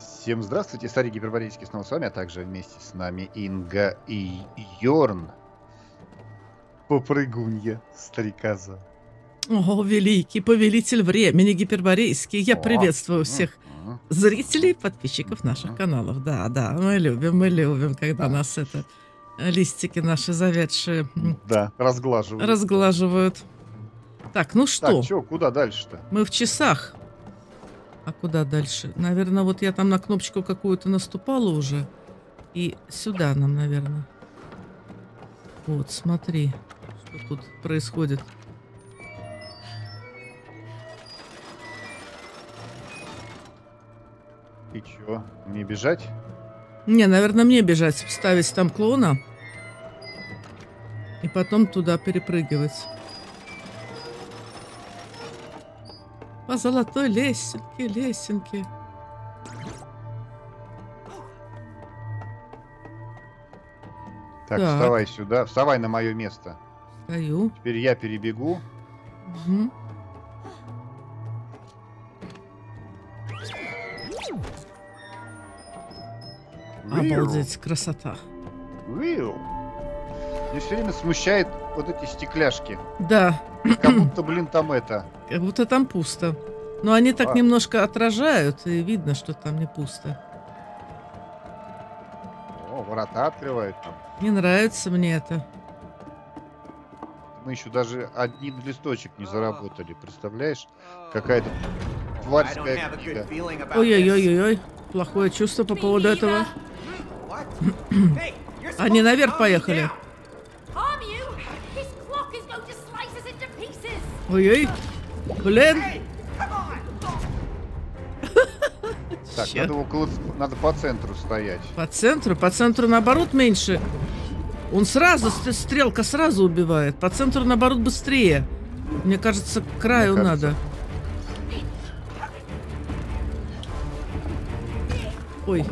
Всем здравствуйте, Сари Гиперборейский снова с вами, а также вместе с нами Инга и Йорн. Попрыгунья, стрекоза. О, великий повелитель времени Гиперборейский, я приветствую всех зрителей, подписчиков наших каналов. Да, мы любим, когда нас это листики наши завядшие. Да, разглаживают. Так, ну что? Так, чё, куда дальше-то? Мы в часах. А куда дальше? Наверное, вот я там на кнопочку какую-то наступала уже. И сюда нам, наверное. Вот, смотри, что тут происходит. И чё, мне бежать? Не, наверное, мне бежать. Ставить там клоуна. И потом туда перепрыгивать. По золотой лесенке, Так, вставай сюда. Вставай на мое место. Встаю. Теперь я перебегу. Угу. Обалдеть, красота. Мне все время смущает вот эти стекляшки. Да. Как будто, блин, там это. Как будто там пусто. Но они так немножко отражают, и видно, что там не пусто. О, ворота открывают там. Не нравится мне это. Мы еще даже один листочек не заработали. Представляешь? Какая-то тварская книга. Ой-ой-ой-ой. Плохое чувство по поводу этого. Они наверх поехали. Ой-ой, блин. Так, надо, около, надо по центру стоять. По центру наоборот меньше. Он сразу, стрелка сразу убивает. По центру наоборот быстрее. Мне кажется, к краю надо. Ой.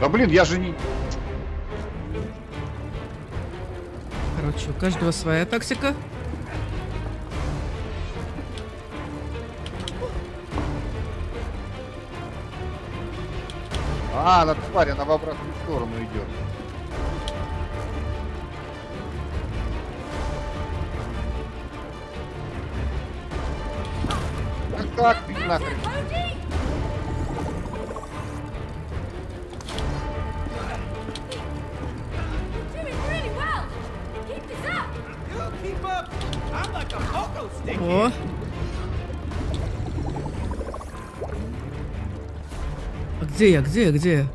Да блин, я же не... Короче, у каждого своя тактика. А, она тварь, она в обратную сторону идет. Так, ты нахрен. О. А где я? Где я?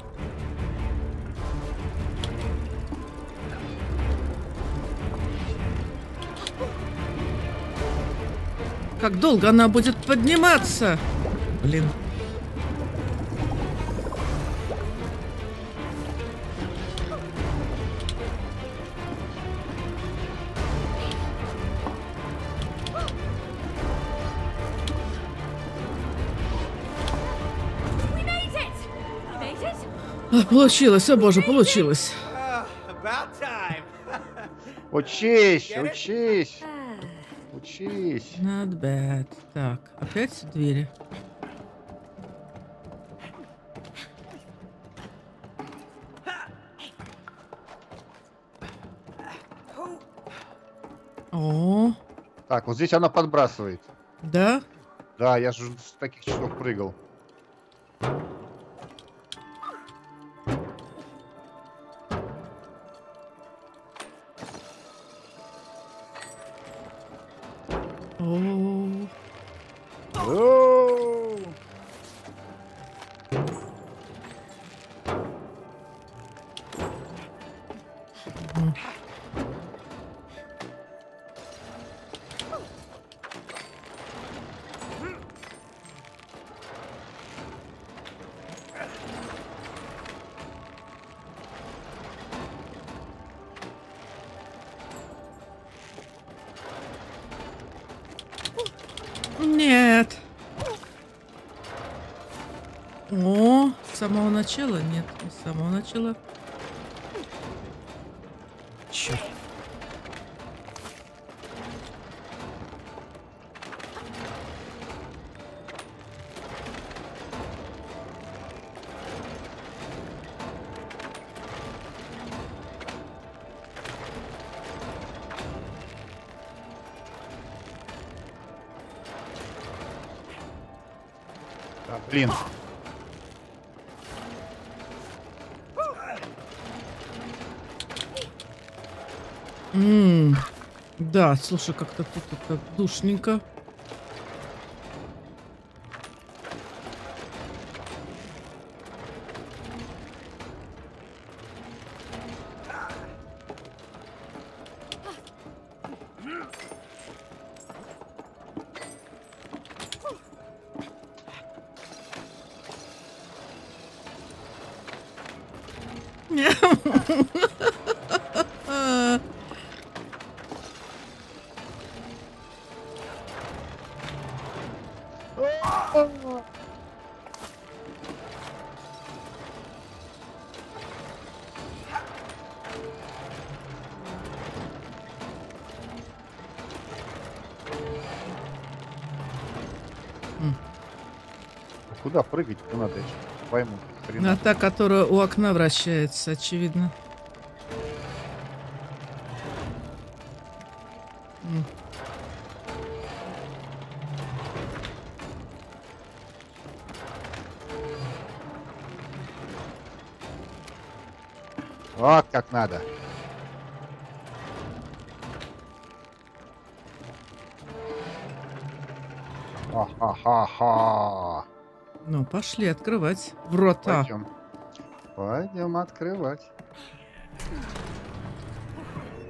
Как долго она будет подниматься? Блин. Получилось, о боже, получилось. Учись. Not bad. Так, опять двери. О. Так, вот здесь она подбрасывает. Да? Да, я же с таких часов прыгал. Нет. О, с самого начала нет. С самого начала. Черт. Блин. Да, слушай, как-то тут это душненько. Куда прыгать-то надо, я пойму. На та, которая у окна вращается, очевидно. Вот как надо. Ха-ха-ха-ха. Ну, пошли открывать врата. Пойдем. Пойдем открывать.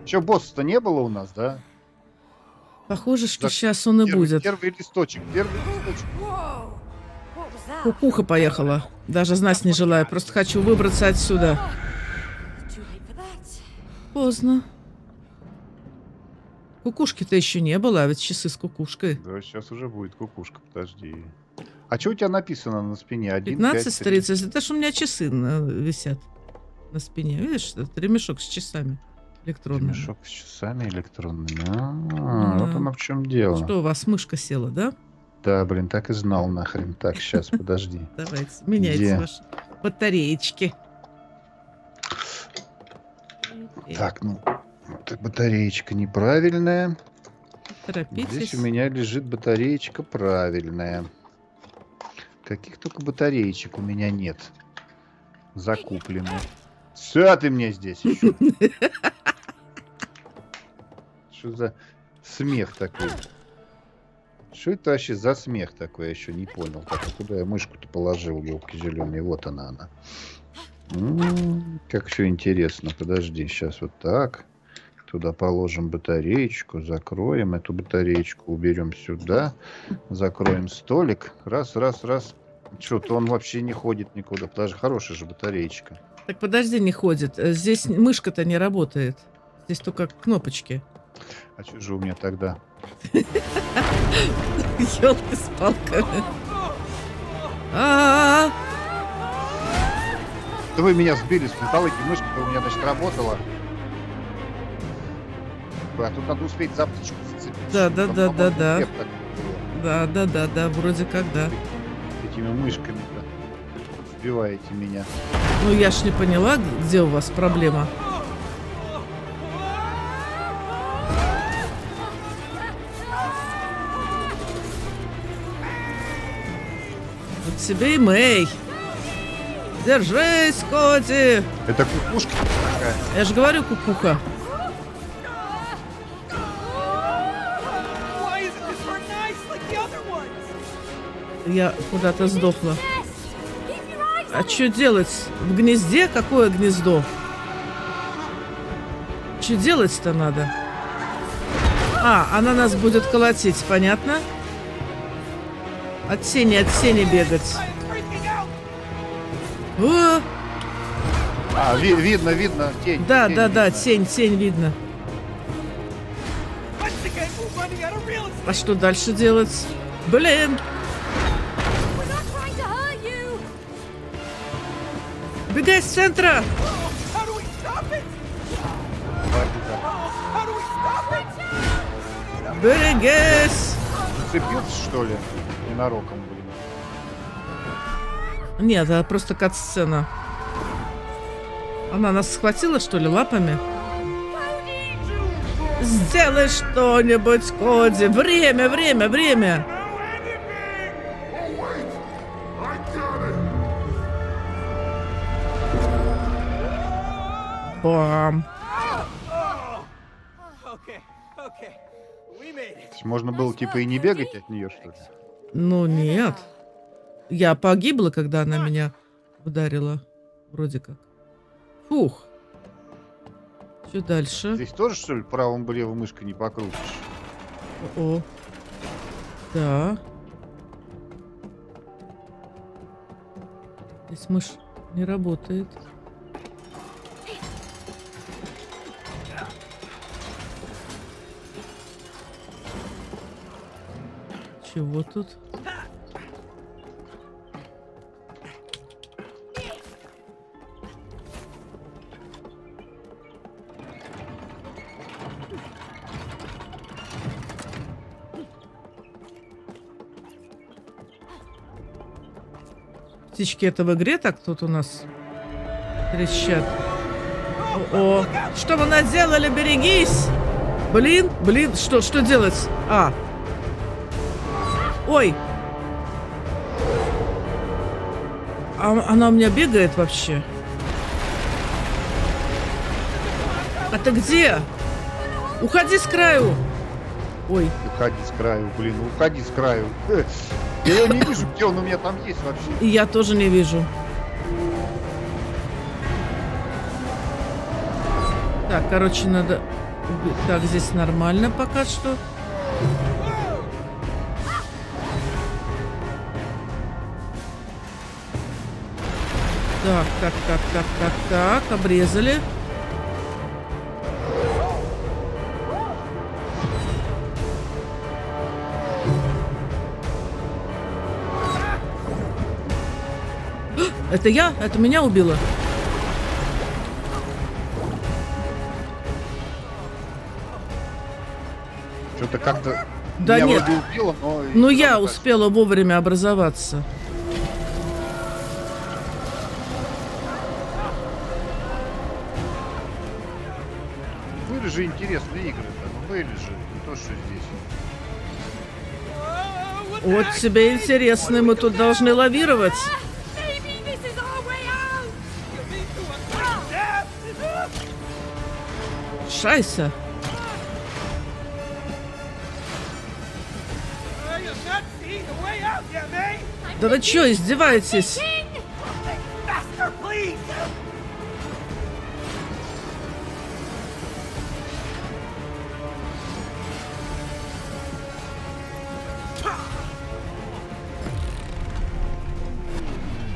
Че, босса-то не было у нас, да? Похоже, что сейчас он и будет. Первый листочек. Кукуха поехала. Даже знать не желаю. Просто хочу выбраться отсюда. Поздно. Кукушки-то еще не было, а ведь часы с кукушкой. Да, сейчас уже будет кукушка, подожди. А что у тебя написано на спине? 15:30. Это ж у меня часы висят на спине. Видишь, это ремешок с часами электронными. Ремешок с часами электронными. Вот оно в чем дело. Что, у вас мышка села, да? Да, блин, так и знал нахрен. Так, сейчас, подожди. Давайте, меняйте ваши батареечки. Так, ну, батареечка неправильная. Торопитесь. Здесь у меня лежит батареечка правильная. Каких только батареечек у меня нет. Закуплено. Все, ты мне здесь еще. Что за смех такой? Что это вообще за смех такой? Я еще не понял. Так, а куда я мышку-то положил, елки зеленые? Вот она. Как все интересно. Подожди, сейчас вот так. Туда положим батареечку, закроем эту батареечку, уберем сюда, закроем столик. Раз. Что-то он вообще не ходит никуда. Даже хорошая же батареечка. Так подожди, не ходит. Здесь мышка-то не работает. Здесь только кнопочки. А что же у меня тогда? Ёлки с палками. Да вы меня сбили с металлики, мышка-то у меня, значит, работала. А тут надо успеть за птичку зацепить. Да, вроде как, да. Этими мышками-то сбиваете меня. Ну, я ж не поняла, где у вас проблема. Вот тебе и Мэй. Держись, Коди. Это кукушка такая. Я же говорю, кукуха. Я куда-то сдохла. А что делать? В гнезде? Какое гнездо? Что делать-то надо? А, она нас будет колотить, понятно? От тени бегать. О! А, видно, тень. Да, тень видно. А что дальше делать? Блин! Бегай с центра! Бегай! Зацепился, что ли? Ненароком, блин. Нет, это просто кат-сцена. Она нас схватила, что ли, лапами? Сделай что-нибудь, Коди! Время! Бам. Можно было типа и не бегать от нее, что ли? Ну нет. Я погибла, когда она меня ударила. Вроде как. Фух. Что дальше? Здесь тоже, что ли, правым бы левой мышкой не покрутишь? О-о. Да. Здесь мышь не работает. Чего тут? Птички это в игре так тут у нас трещат. О-о. Что вы наделали? Берегись! Блин, блин, что делать? А. Ой! А, она у меня бегает вообще. А ты где? Уходи с краю! Ой. Уходи с краю, блин, уходи с краю. Я его не вижу, где он у меня там есть вообще. И я тоже не вижу. Так, короче, надо... Так, здесь нормально пока что. Так, обрезали. Это я? Это меня убило? Что-то как-то... Да меня нет. Убило, но... Ну я успела вовремя образоваться. Же интересные игры, там были же, не то что здесь. Вот тебе интересно, мы тут должны лавировать. Шайса. Да вы чё, издеваетесь?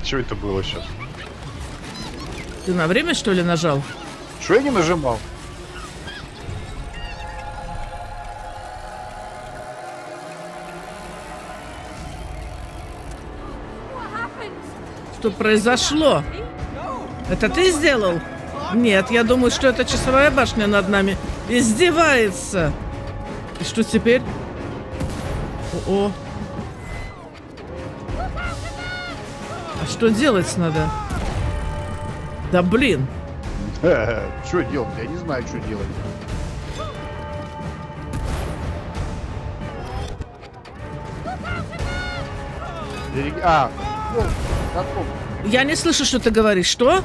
Что это было сейчас? Ты на время, что ли, нажал? Что я не нажимал? Что произошло? Это ты сделал? Нет, я думаю, что это часовая башня над нами издевается. И что теперь? О-о. Что делать надо? Да блин. Что делать? Я не знаю, что делать. А, я не слышу, что ты говоришь. Что?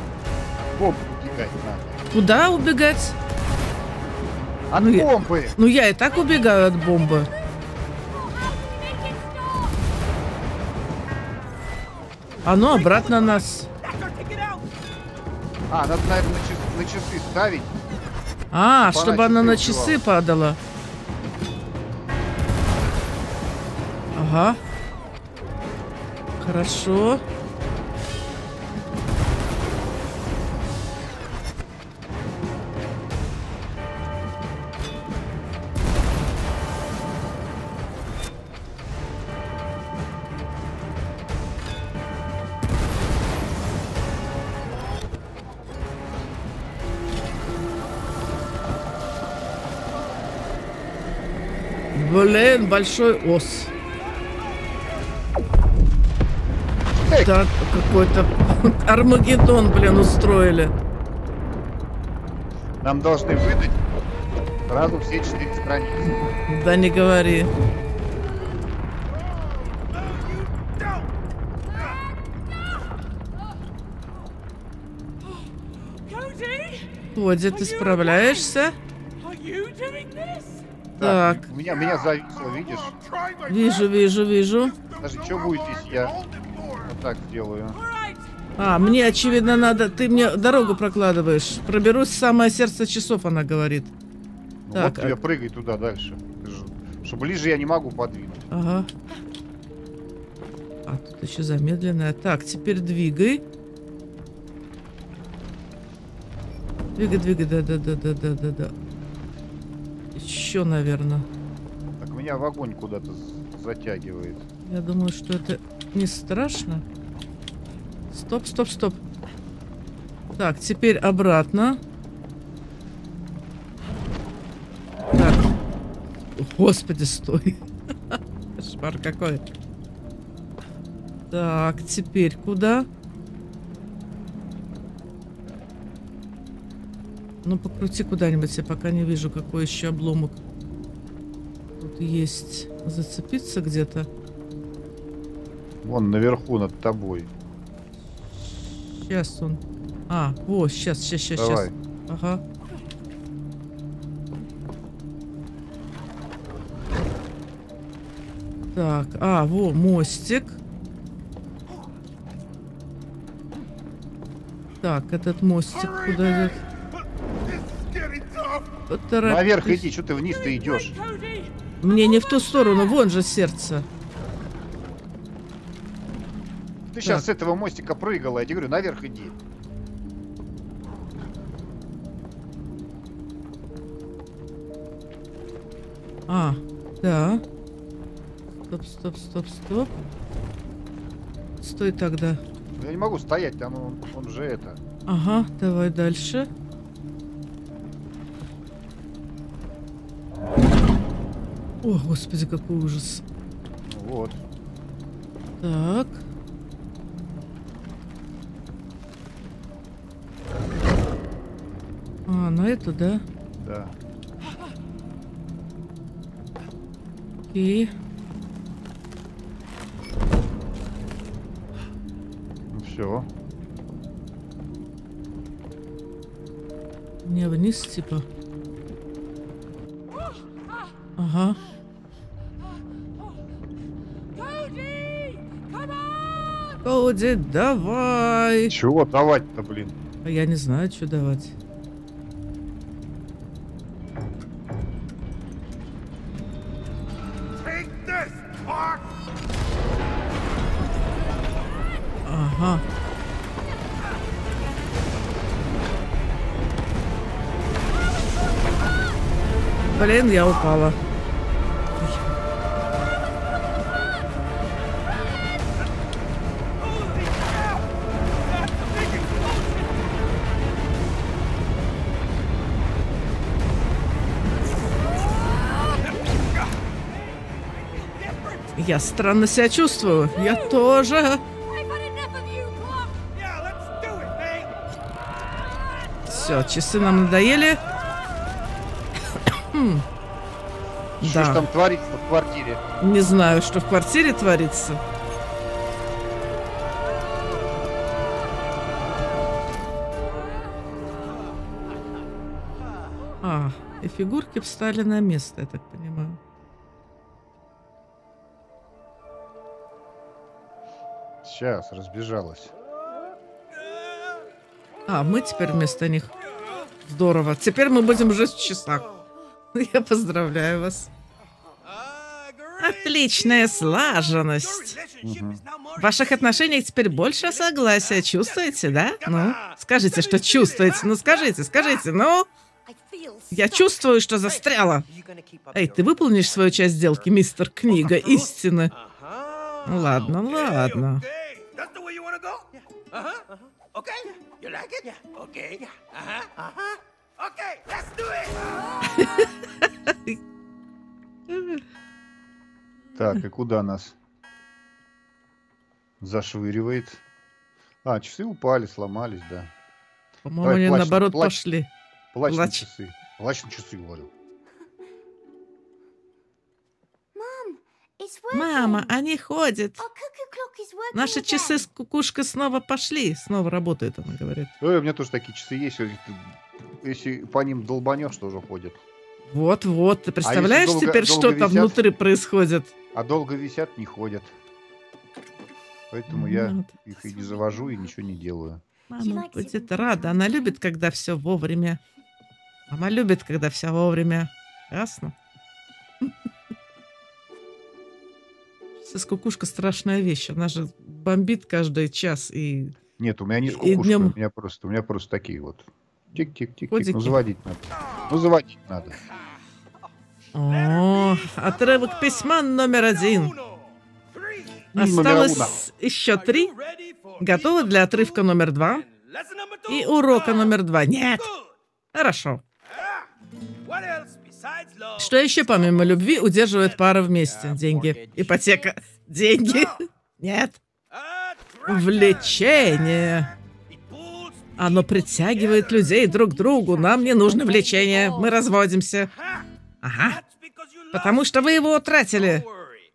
Помпы убегать надо. Куда убегать? От бомбы. Ну я и так убегаю от бомбы. Оно обратно нас. А, надо, наверное, на часы ставить. А, фанатик, чтобы она на часы падала. Ага. Хорошо. Блин, большой ос. Так, какой-то Армагеддон, блин, устроили. Нам должны выдать сразу все 4 страницы. Да не говори. подходит, ты справляешься? Так. Меня зависло, видишь? Вижу. Даже что будет, если я вот так делаю? А, мне, очевидно, надо... Ты мне дорогу прокладываешь. Проберусь в самое сердце часов, она говорит. Ну, так, вот тебе прыгай туда дальше. Что ближе я не могу подвинуть. Ага. А, тут еще замедленная. Так, теперь двигай. Двигай, да. Еще, наверное. Так, меня в огонь куда-то затягивает. Я думаю, что это не страшно. Стоп. Так, теперь обратно. Так. Господи, стой. Кошмар какой. Так, теперь куда? Ну, покрути куда-нибудь, я пока не вижу, какой еще обломок. Тут есть зацепиться где-то. Вон, наверху, над тобой. Сейчас он. А, вот, сейчас. Ага. Так, а, во, мостик. Так, этот мостик куда идет? Поторопись. Наверх иди, что ты вниз-то идешь? Мне не в ту сторону, вон же сердце. Ты так. Сейчас с этого мостика прыгала, я тебе говорю, наверх иди. А, да. Стоп. Стой тогда. Я не могу стоять, там он же это. Ага, давай дальше. О, господи, какой ужас. Вот. Так. А, на эту, да? Да. Окей. Ну, все. Не вниз, типа. Ага. Коди, давай! Чего давать-то, блин? А я не знаю, что давать. Ага. Блин, я упала. Я странно себя чувствую. Я тоже. Все, часы нам надоели. Что да. Ж там творится в квартире? Не знаю, что в квартире творится. А, и фигурки встали на место, я так понимаю. Сейчас, разбежалась. А, мы теперь вместо них. Здорово. Теперь мы будем уже в часах. Я поздравляю вас. Отличная слаженность. В ваших отношениях теперь больше согласия. Чувствуете, да? Ну, скажите, что чувствуете. Ну, скажите, ну. Я чувствую, что застряла. Эй, ты выполнишь свою часть сделки, мистер Книга истины? Ладно. Так, и куда нас зашвыривает? А, часы упали, сломались, да. По-моему, они наоборот пошли. Плачные часы, говорю. Мама, они ходят. Наши часы с кукушкой снова пошли. Снова работает, она говорит. У меня тоже такие часы есть. если по ним долбанешь, тоже ходит. Вот, ты представляешь теперь, что там внутри происходит? А долго висят, не ходят. Поэтому я их и не завожу, и ничего не делаю. Мама будет рада. Она любит, когда все вовремя. Мама любит, когда все вовремя. Ясно? Сейчас кукушка страшная вещь. Она же бомбит каждый час и... Нет, у меня не с кукушкой, днем... у меня просто такие вот. Тик-тик-тик-тик. Ну, заводить надо. Ну, заводить надо. О, отрывок письма №1. Осталось еще 3. Готовы для отрывка №2 и урока №2. Нет. Хорошо. Что еще помимо любви удерживает пару вместе? Деньги. Ипотека. Деньги. Нет. Влечение. Оно притягивает людей друг к другу. Нам не нужно влечение. Мы разводимся. Ага. Потому что вы его утратили.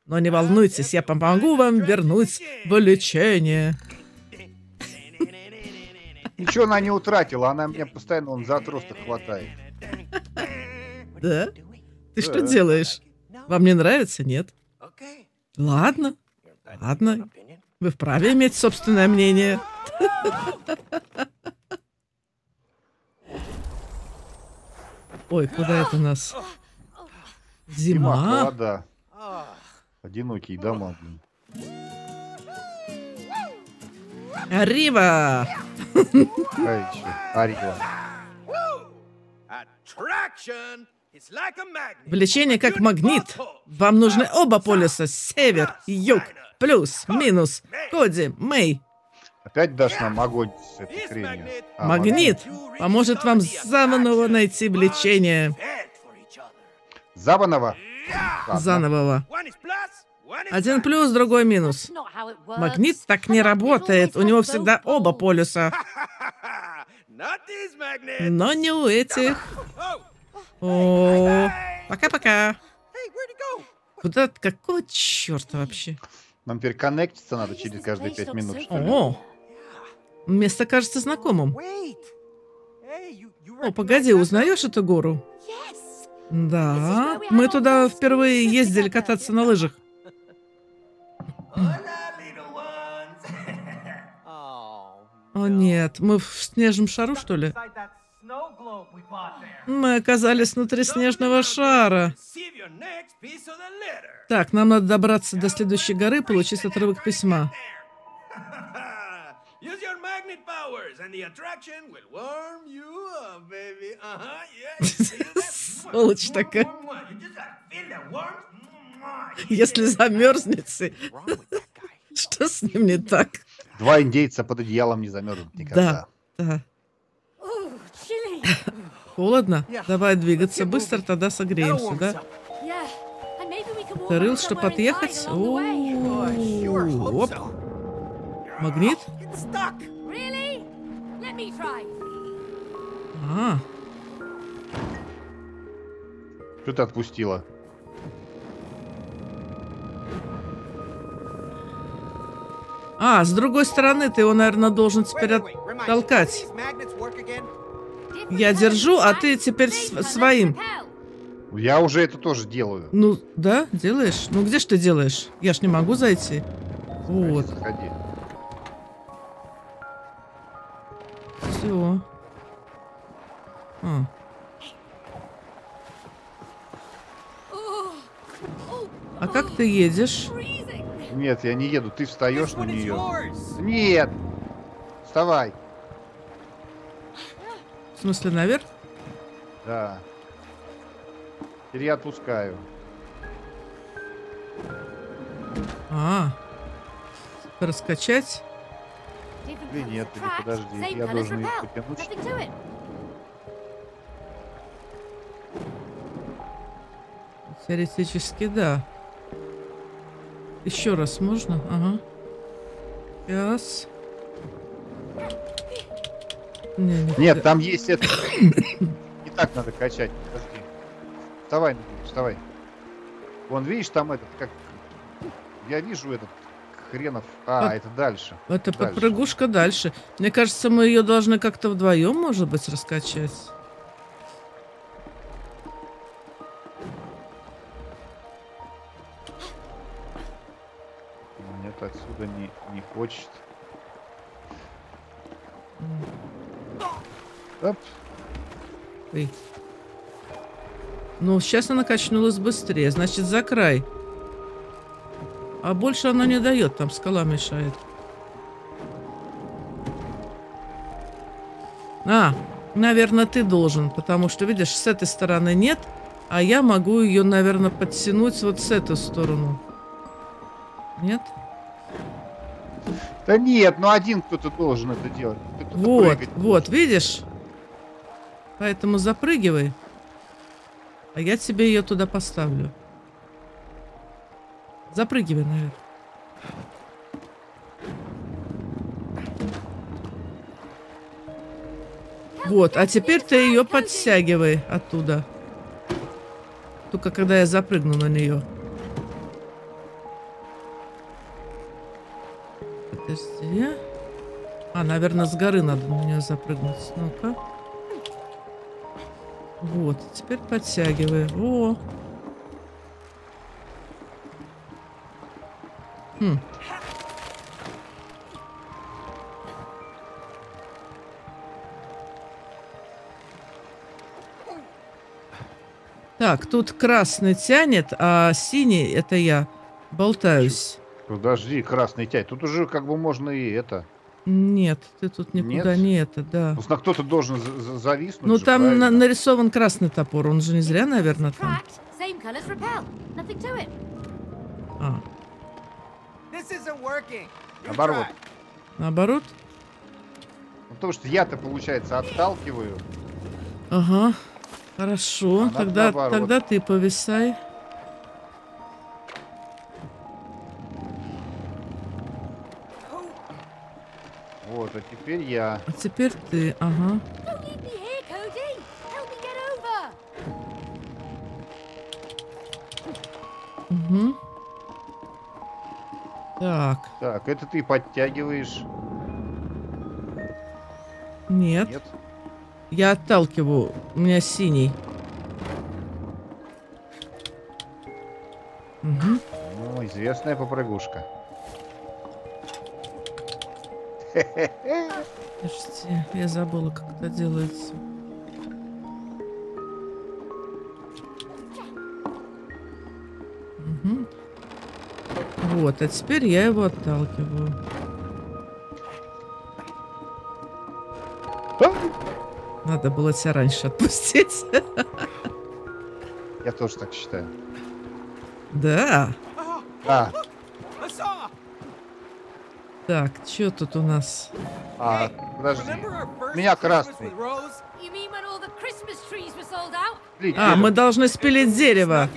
Но не волнуйтесь, я помогу вам вернуть влечение. Ничего она не утратила. Она меня постоянно вон за отросток хватает. Да? Ты что делаешь? Вам не нравится? Нет? Ладно. Ладно. Вы вправе иметь собственное мнение. Ой, куда это нас? Зима? Вода. Одинокий дома. Арива! Влечение как магнит. Вам нужны оба полюса. Север и юг. Плюс, минус. Коди, Мэй. Опять дашь нам огонь с этой хренью. Магнит поможет вам заново найти влечение. Заново. 1 плюс, другой минус. Магнит так не работает. У него всегда оба полюса. Но не у этих. О, пока-пока. Куда? Какого черта вообще? Нам теперь коннектиться надо через каждые 5 минут, что ли? О, место кажется знакомым. О, погоди, узнаешь эту гору? Да, мы туда впервые ездили кататься на лыжах. О нет, мы в снежном шару, что ли? Мы оказались внутри снежного шара. Так, нам надо добраться до следующей горы и получить отрывок письма. Сволочь такая. Если замерзнется, что с ним не так? 2 индейца под одеялом не замерзнут никогда. Да. Холодно? Давай двигаться быстро, тогда согреемся, да? Ты рыл, чтобы отъехать? Оп. Магнит? А. Что ты отпустила? А, с другой стороны, ты его, наверное, должен теперь оттолкать. Я держу, а ты теперь своим. Я уже это тоже делаю. Ну, да, делаешь? Ну, где ж ты делаешь? Я ж не могу зайти. Вот. Заходи. Все. А. А как ты едешь? Нет, я не еду. Ты встаешь на нее. Нет. Вставай. В смысле, наверх? Да. Теперь я отпускаю. Раскачать? Или нет, или подожди. Я должен их потянуть. Теоретически, да. Еще раз можно? Ага. Сейчас. Нет, там есть это. И так надо качать. Подожди. Вставай. Вон, видишь, там этот, как... Я вижу этот хренов. А, это дальше. Это попрыгушка дальше. Мне кажется, мы ее должны как-то вдвоем, может быть, раскачать. почему-то отсюда не хочет. Оп. Эй. Ну, сейчас она качнулась быстрее. Значит, за край. А больше она не дает. Там скала мешает. А, наверное, ты должен. Потому что, видишь, с этой стороны нет. А я могу ее, наверное, подтянуть вот с эту сторону. Нет? Да нет, ну один кто-то должен это делать. Вот, вот, видишь? Поэтому запрыгивай. А я тебе ее туда поставлю. Запрыгивай наверх. Вот, а теперь ты ее подтягивай оттуда. Только когда я запрыгну на нее. Подожди. А, наверное, с горы надо на нее запрыгнуть. Ну-ка. Вот, теперь подтягиваю. О. Хм. Так, тут красный тянет, а синий это я болтаюсь. Подожди, красный тянет. Тут уже как бы можно и это. Нет, ты тут никуда нет? Не это, да. Просто кто-то должен зависнуть. Ну же, там нарисован красный топор, он же не зря, наверное, там. А. Наоборот. Наоборот? Потому что я-то, получается, отталкиваю. Ага, хорошо, она тогда ты повисай. Вот, а теперь я. А теперь ты, ага. Угу. Так. Так, это ты подтягиваешь. Нет. Нет. Я отталкиваю. У меня синий. Угу. Ну, известная попрыгушка. Подожди, я забыла, как это делается. Угу. Вот, а теперь я его отталкиваю. Надо было тебя раньше отпустить. Я тоже так считаю. Да. Да. Так, что тут у нас? А, подожди. У меня красный. А, мы должны спилить дерево.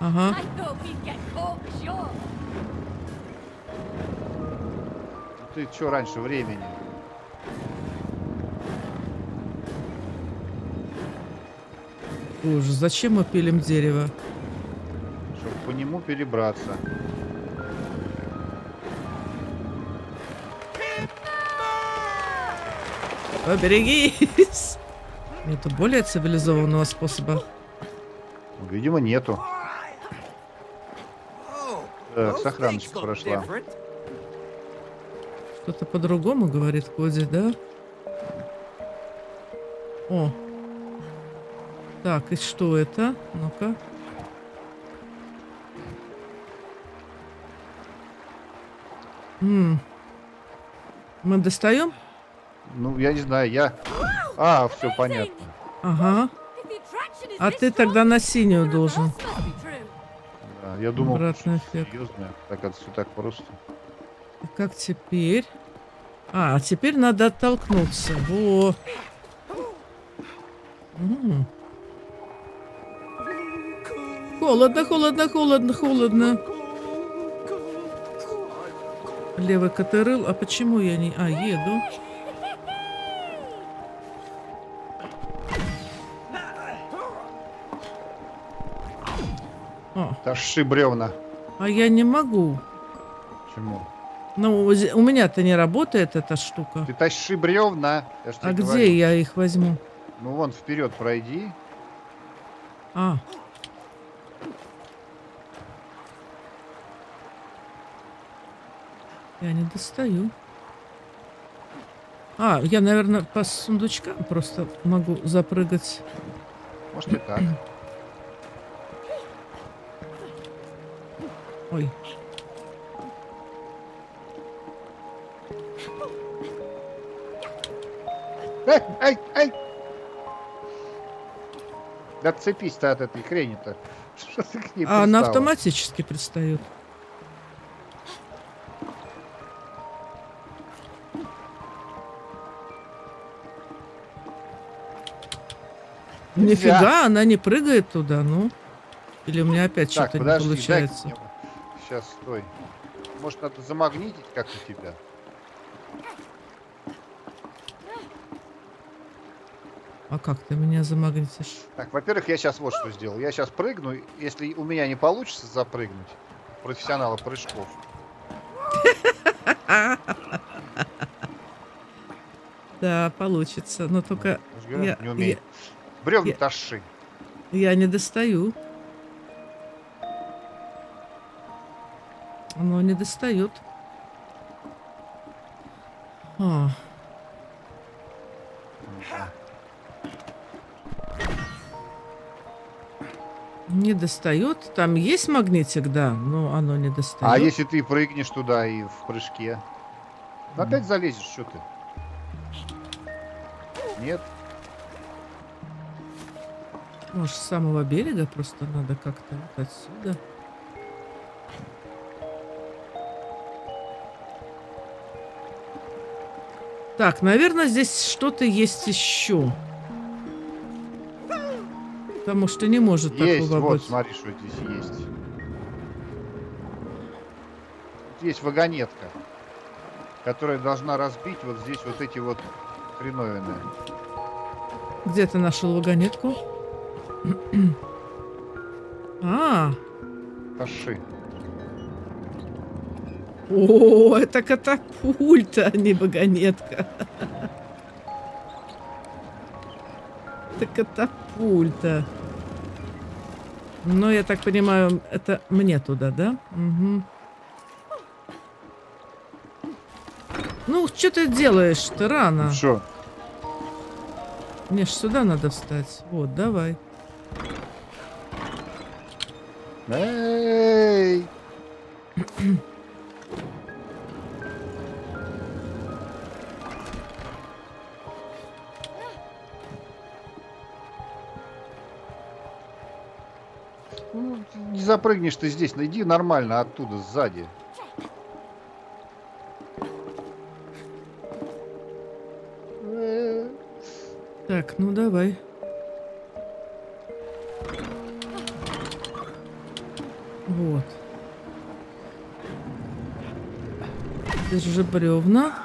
Ага. Ты что раньше времени? Боже, зачем мы пилим дерево? Чтобы по нему перебраться. Поберегись! Нету более цивилизованного способа. Видимо, нету. Так, сохраночка прошла. Что-то по-другому говорит Коди, да? О. Так, и что это? Ну-ка. Мы достаем? Ну, я не знаю, я... А, все понятно. Ага. А ты тогда на синюю должен. Да, я думал, что серьезно. Так, это все так просто. А как теперь? А, теперь надо оттолкнуться. Во. Холодно, холодно, холодно, холодно. Левый катерыл. А почему я не... А, еду. Таши бревна. А я не могу. Почему? Ну, у меня-то не работает эта штука. Ты тащи бревна. А где говорю. Я их возьму? Ну, вон вперед пройди. А. Я не достаю. А, я, наверное, по сундучкам просто могу запрыгать. Может и так. Ой. Эй, эй, эй! Отцепись-то от этой хрени-то. Что ты к ней пристала? Она автоматически пристает. Нифига, да. Она не прыгает туда, ну. Или у меня опять что-то не получается. Сейчас, стой. Может, надо замагнитить как-то тебя? А как ты меня замагнитишь? Так, во-первых, я сейчас вот что сделал. Я сейчас прыгну. Если у меня не получится запрыгнуть, профессионала прыжков. Да, получится. Но только... не умею. Бревна таши. Я не достаю. Оно не достает. А. Не достает. Там есть магнитик, да, но оно не достает. А если ты прыгнешь туда и в прыжке? Опять залезешь, что ты? Нет. Может, с самого берега просто надо как-то вот отсюда. Так, наверное, здесь что-то есть еще. Потому что не может такого быть. Есть, вот, смотри, что здесь есть. Здесь вагонетка, которая должна разбить вот здесь вот эти вот хреновины. Где ты нашел вагонетку? А. Таши. О, это катапульта, а не вагонетка. Это катапульта. Но я так понимаю, это мне туда, да? Угу. Ну, что ты делаешь? Ты рано. Что? Мне ж сюда надо встать. Вот, давай. Эй! Ну, не запрыгнешь ты здесь, найди нормально оттуда, сзади. Так, ну давай. Вот. Держи бревна.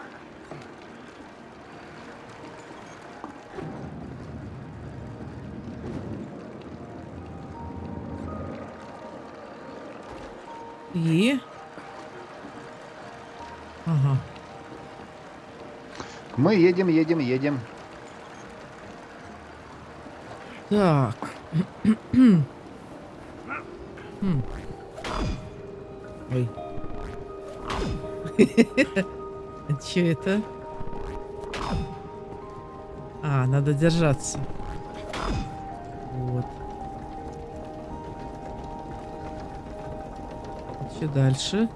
И... Ага. Мы едем, едем, едем. Так. Ой. Че это? А, надо держаться. Вот. Че дальше?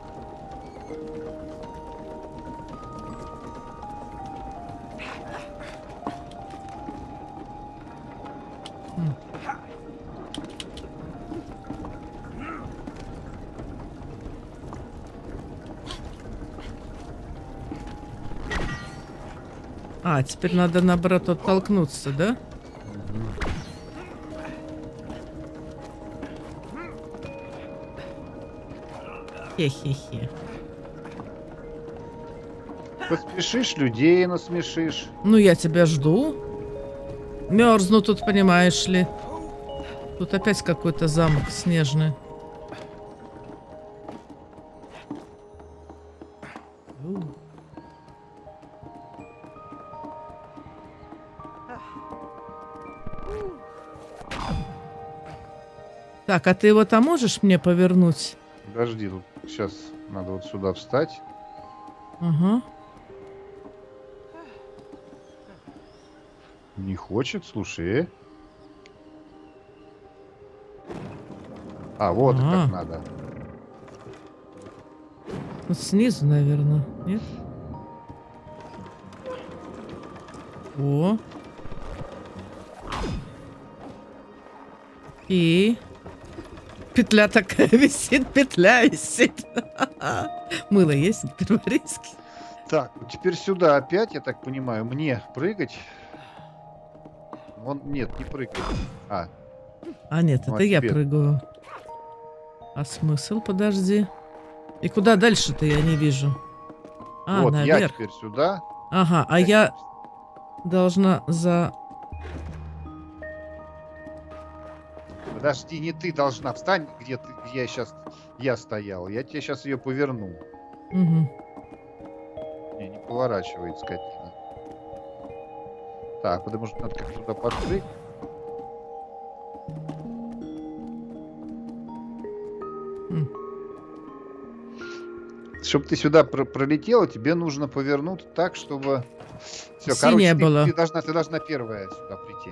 А, теперь надо, наоборот, оттолкнуться, да? Хе-хе-хе. Поспешишь, людей насмешишь. Ну, я тебя жду. Мерзну тут, понимаешь ли. Тут опять какой-то замок снежный. Так, а ты его там можешь мне повернуть? Подожди, тут сейчас надо вот сюда встать. Ага. Не хочет, слушай. А, вот ага. Как надо. Вот снизу, наверное, нет? О. И... Петля такая висит, петля висит. Мыло есть, Гиперборейский. Так, теперь сюда опять, я так понимаю, мне прыгать. Он, нет, не прыгает. А нет, ну, это я прыгаю. А смысл, подожди. И куда дальше-то я не вижу? А, вот, наверх. Я теперь сюда. Ага, а я должна за... Подожди, не ты должна. Встань, где ты, я сейчас... Я стоял. Я тебе сейчас ее поверну. Угу. Не, не поворачивает, скотина. Так, потому что надо как-то туда подпрыгнуть. Чтобы ты сюда пролетела, тебе нужно повернуть так, чтобы... Все, короче, ты должна первая сюда прийти.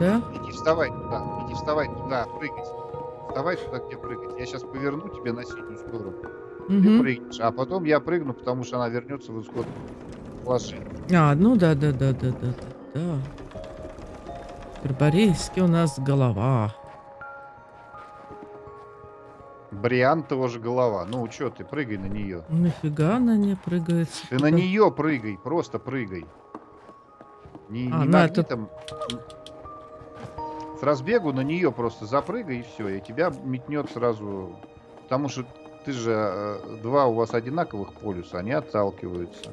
Да? Иди, вставай туда. Иди, вставай туда, прыгать. Вставай туда, где прыгать. Я сейчас поверну тебе на синюю сторону. Угу. Ты прыгнешь. А потом я прыгну, потому что она вернется в исход положения. А, ну да. Гиперборейский у нас голова. Бриан тоже голова. Ну, что ты, прыгай на нее. Нафига она не прыгает? Ты на нее прыгай, просто прыгай. Не на это... там. С разбегу на нее просто запрыгай и все. И тебя метнет сразу. Потому что ты же... Два у вас одинаковых полюса, они отталкиваются.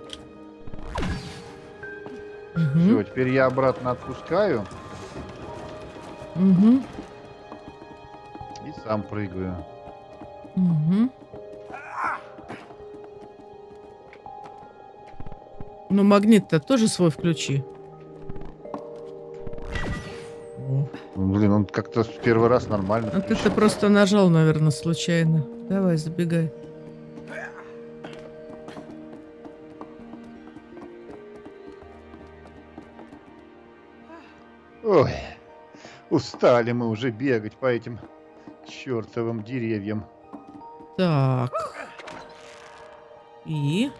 Угу. Все, теперь я обратно отпускаю. Угу. И сам прыгаю. Угу. Ну, магнит-то тоже свой включи. О. Блин, он как-то в первый раз нормально. А ты-то просто нажал, наверное, случайно. Давай, забегай. Ой, устали мы уже бегать по этим чертовым деревьям. Так. И?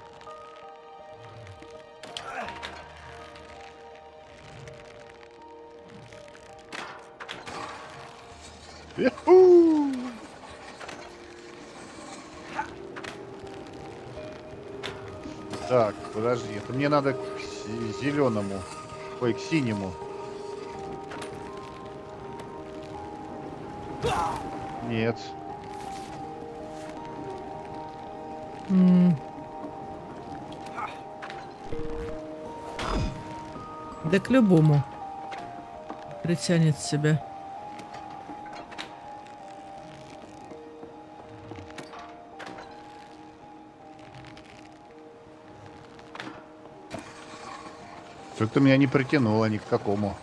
Так, подожди, это мне надо к зеленому, ой, к синему. Нет. Да к любому притянет себя. Что-то меня не притянуло ни к какому.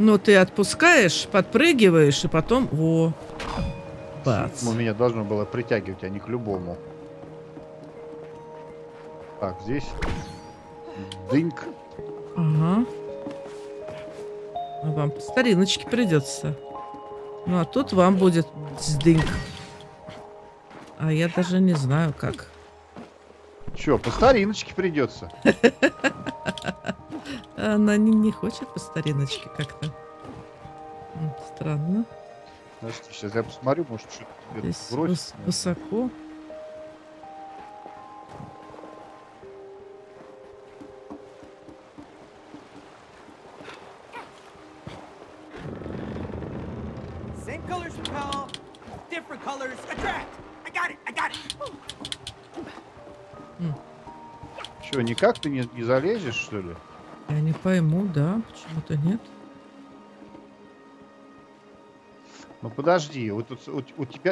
Ну ты отпускаешь, подпрыгиваешь и потом... Во. У меня должно было притягивать, а не к любому. Так, здесь. Дыньк. Ага. А вам по стариночке придется. Ну а тут вам будет дыньк. А я даже не знаю как. Че, по стариночке придется? Она не хочет по стариночке как-то. Странно. Подожди, сейчас я посмотрю, может, что-то тебе бросить. Высоко. Че, никак ты не залезешь, что ли? Я не пойму, да, почему-то нет. Ну подожди, вот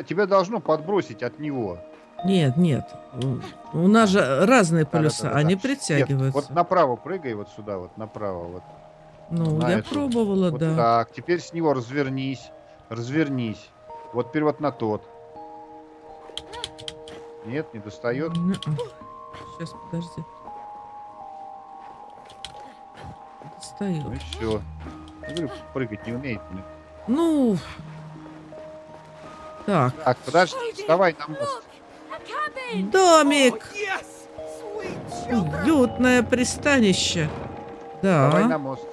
тебя должно подбросить от него. Нет. У нас же разные полюса, да. Они притягиваются. Нет, вот направо прыгай, вот сюда, вот направо. Вот. Ну, я эту. Пробовала, вот да. Так, теперь с него развернись. Вот теперь вот на тот. Нет, не достает. Сейчас, подожди. Достает. Ну все. Прыгать не умеет. Нет. Ну. Так. Так, подожди, вставай на мост. Домик. Уютное пристанище. Да. Вставай на мост.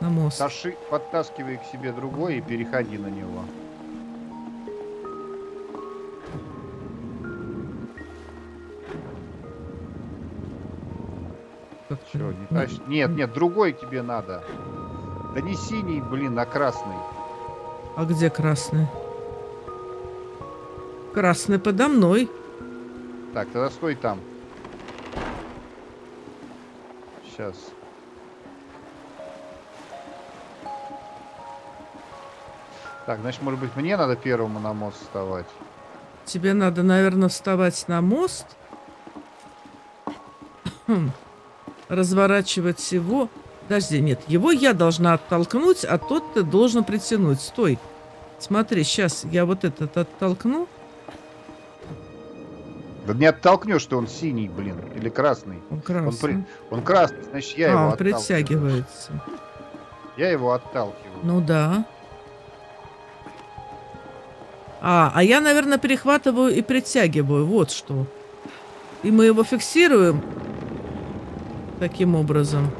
На мост. Таши, подтаскивай к себе другой и переходи на него. Чё, не тащишь? Нет, нет, другой тебе надо. Да не синий, блин, а красный. А где красный? Красный подо мной. Так, тогда стой там. Сейчас. Так, значит, может быть, мне надо первому на мост вставать? Тебе надо, наверное, вставать на мост. Разворачивать его. Подожди, нет, его я должна оттолкнуть, а тот ты должен притянуть. Стой. Смотри, сейчас я вот этот оттолкну. Да не оттолкнешь, что он синий, блин, или красный. Он красный. Он красный, значит, я его отталкиваю. Притягивается. Я его отталкиваю. Ну да. А я, наверное, перехватываю и притягиваю. Вот что. И мы его фиксируем таким образом.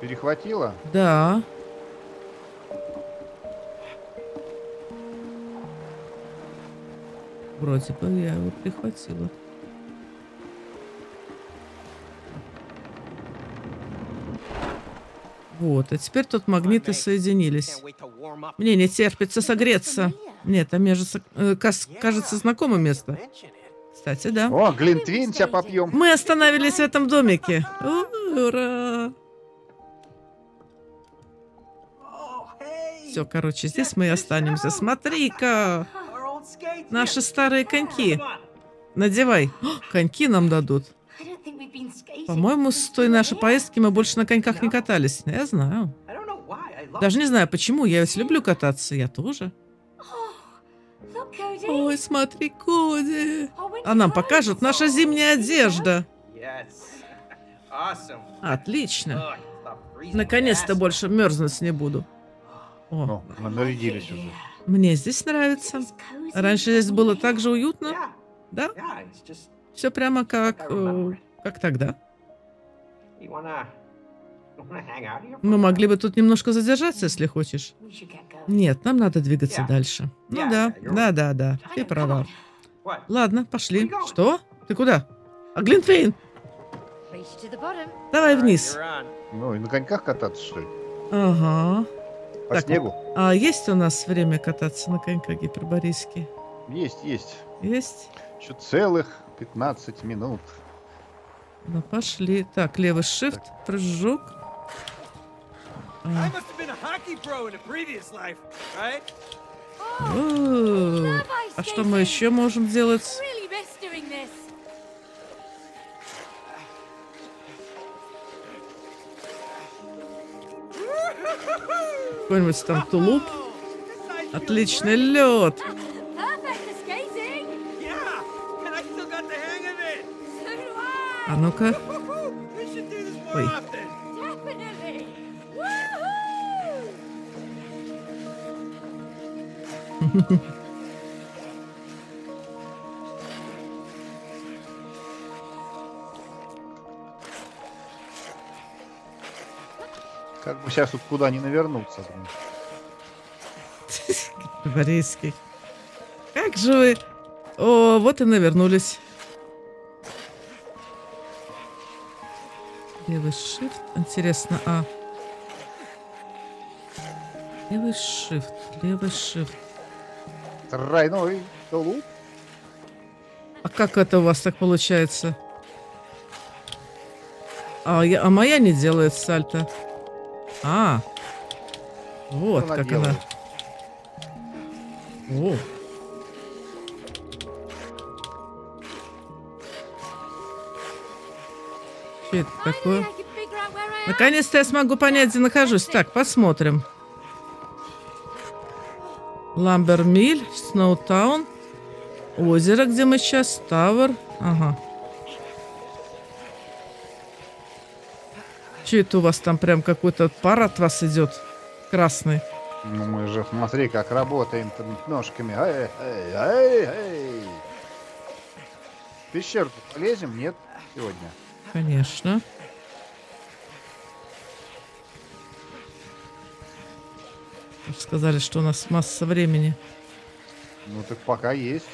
Перехватила? Да. Вроде бы я его перехватила. Вот, а теперь тут магниты соединились. Мне не терпится согреться. Нет, а мне же, кажется, знакомое место. Кстати, да. О, глинтвейн тебя попьем. Мы остановились в этом домике. Ура! Все, короче, здесь мы и останемся. Смотри-ка! Наши старые коньки. Надевай. О, коньки нам дадут. По-моему, с той нашей поездки мы больше на коньках не катались. Я знаю. Даже не знаю, почему. Я ведь люблю кататься. Я тоже. Ой, смотри, Коди. А нам покажут наша зимняя одежда. Отлично. Наконец-то больше мерзнуть не буду. О, мы нарядились уже. Мне здесь нравится. Раньше здесь было так же уютно. Да? Все прямо как тогда. Мы могли бы тут немножко задержаться, если хочешь. Нет, нам надо двигаться дальше. Ну да, да, ты права. Ладно, пошли. Что? Ты куда? А глинтвейн? Давай вниз. Ну и на коньках кататься, что ли? Ага. По так, снегу. А есть у нас время кататься на коньках, Гиперборейский? Есть, есть. Есть? Еще целых 15 минут. Ну, пошли. Так, левый shift, прыжок. А что мы еще можем делать? Какой-нибудь там тулуп. Отличный лед. А ну-ка. Ой. Как бы сейчас вот куда не навернуться. Гиперборейский. Как же вы... О, вот и навернулись. Левый shift. Интересно, а... Левый shift, левый shift. Тройной тулуп. А как это у вас так получается? А моя не делает сальто. А, вот она как делает. Она. О. Что это такое? Наконец-то я смогу понять, где нахожусь. Так, посмотрим. Ламбермиль, Сноутаун. Озеро, где мы сейчас, Тавр. Ага. Че это у вас там прям какой-то пар от вас идет? Красный. Ну мы же, смотри, как работаем там ножками. Эй, эй, эй, эй. В пещеру полезем? Нет, сегодня. Конечно. Сказали, что у нас масса времени. Ну так пока есть.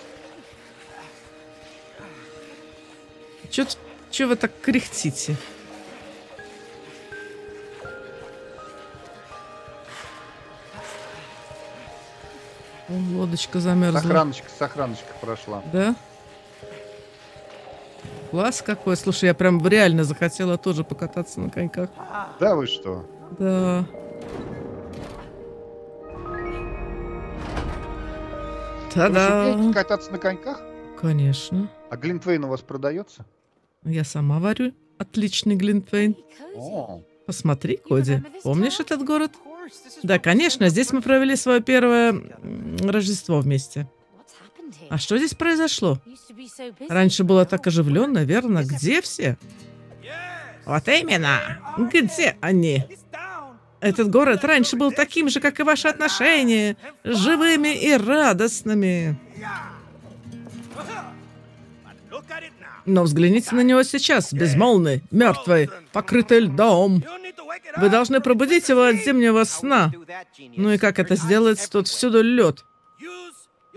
Че вы так кряхтите? Лодочка замерзла. Сохраночка прошла. Да? Класс какой. Слушай, я прям реально захотела тоже покататься на коньках. Да вы что? Да. Та-да. Вы же будете кататься на коньках? Конечно. А глинтвейн у вас продается? Я сама варю отличный глинтвейн. О. Посмотри, Коди. Помнишь этот город? Да, конечно. Здесь мы провели свое первое Рождество вместе. А что здесь произошло? Раньше было так оживленно, верно? Где все? Вот именно. Где они? Этот город раньше был таким же, как и ваши отношения. Живыми и радостными. Но взгляните на него сейчас, безмолвный, мертвый, покрытый льдом. Вы должны пробудить его от зимнего сна. Ну и как это сделается? Тут всюду лед.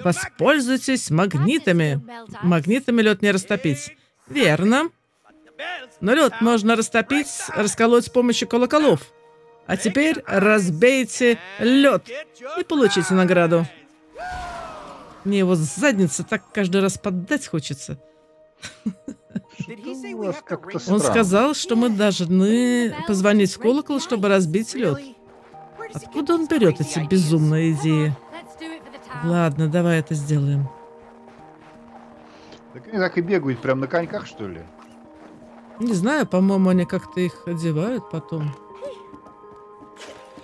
Воспользуйтесь магнитами. Магнитами лед не растопить. Верно. Но лед можно растопить, расколоть с помощью колоколов. А теперь разбейте лед и получите награду. Мне его задница так каждый раз поддать хочется. Он сказал, что мы должны позвонить в колокол, чтобы разбить лед. Откуда он берет эти безумные идеи? Ладно, давай это сделаем. Так они так и бегают, прям на коньках, что ли? Не знаю, по-моему, они как-то их одевают потом.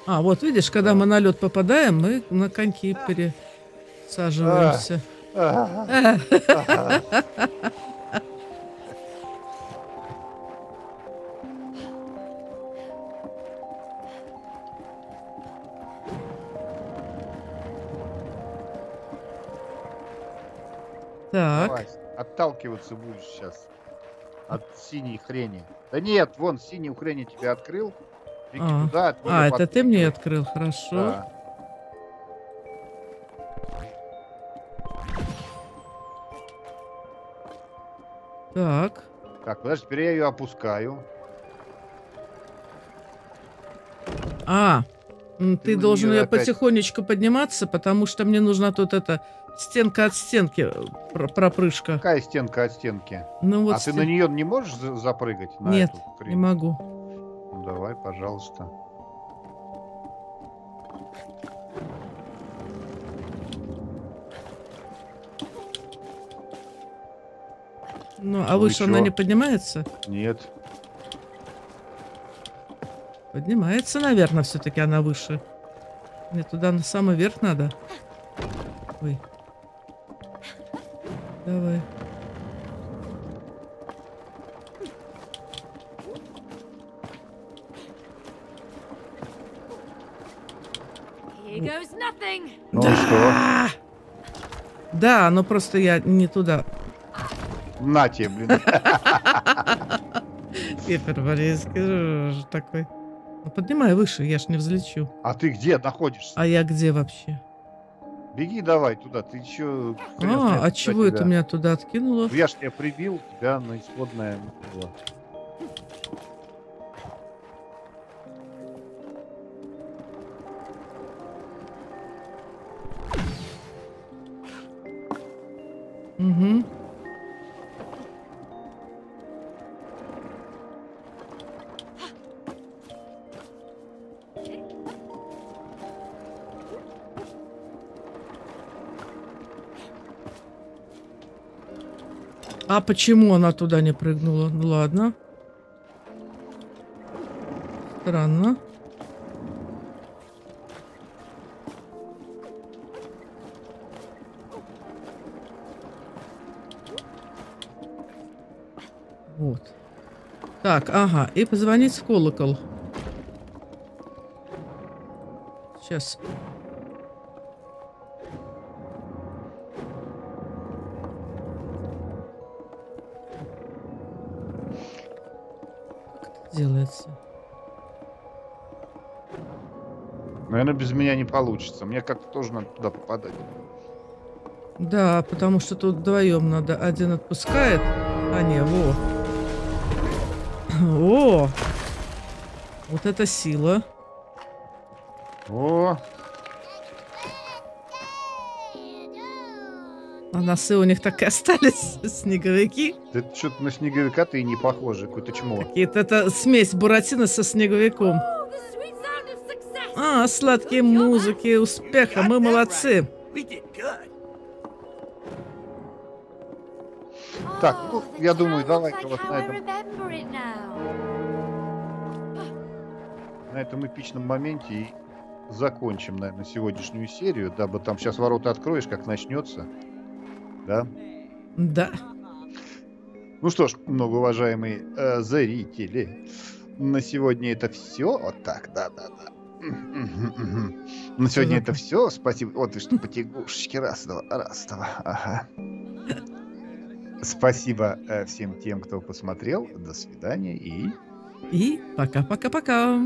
А, вот видишь, когда мы на лед попадаем, мы на коньки пересаживаемся. Так. Давай, отталкиваться будешь сейчас от синей хрени. Да нет, вон синюю хрень тебя открыл. Туда, а это ты мне открыл, хорошо. Да. Так. Так, подожди, теперь я ее опускаю. А, ты должен ее опять... потихонечку подниматься, потому что мне нужна тут эта... Стенка от стенки, пропрыжка. Какая стенка от стенки? Ну, вот ты на нее не можешь запрыгать? На Нет, эту не могу. Ну, давай, пожалуйста. Ну, а выше она не поднимается? Нет. Поднимается, наверное, все-таки она выше. Мне туда на самый верх надо. Ой. Давай. Ну, да! Что? Да, но просто я не туда. На тебе, блин. Гиперборейский такой. Ну, поднимай выше, я ж не взлечу. А ты где находишься? А я где вообще? Беги давай туда, ты еще... А чего это меня туда откинуло? Я ж тебя прибил, тебя на исходное... Угу. А почему она туда не прыгнула? Ну ладно. Странно. Вот. Так, ага. И позвонить в колокол. Сейчас. Как это делается? Наверное, без меня не получится. Мне как-то тоже надо туда попадать. Да, потому что тут вдвоем надо. Один отпускает. А не, во. О! Вот это сила. О! А носы у них так и остались, снеговики. Это что-то на снеговика-то и не похоже, какое-то чмо. Какие-то это смесь буратино со снеговиком. А, сладкие музыки, успеха, мы молодцы. Так, ну, я думаю, давай-ка вот на этом эпичном моменте и закончим, наверное, сегодняшнюю серию, дабы там сейчас ворота откроешь, как начнется. Да? Да. Ну что ж, многоуважаемые зрители, на сегодня это все. Вот так, да-да-да. На сегодня это все. Спасибо. Вот и что, потягушечки. Раз-два. Ага. Спасибо всем тем, кто посмотрел. До свидания и... И пока-пока-пока.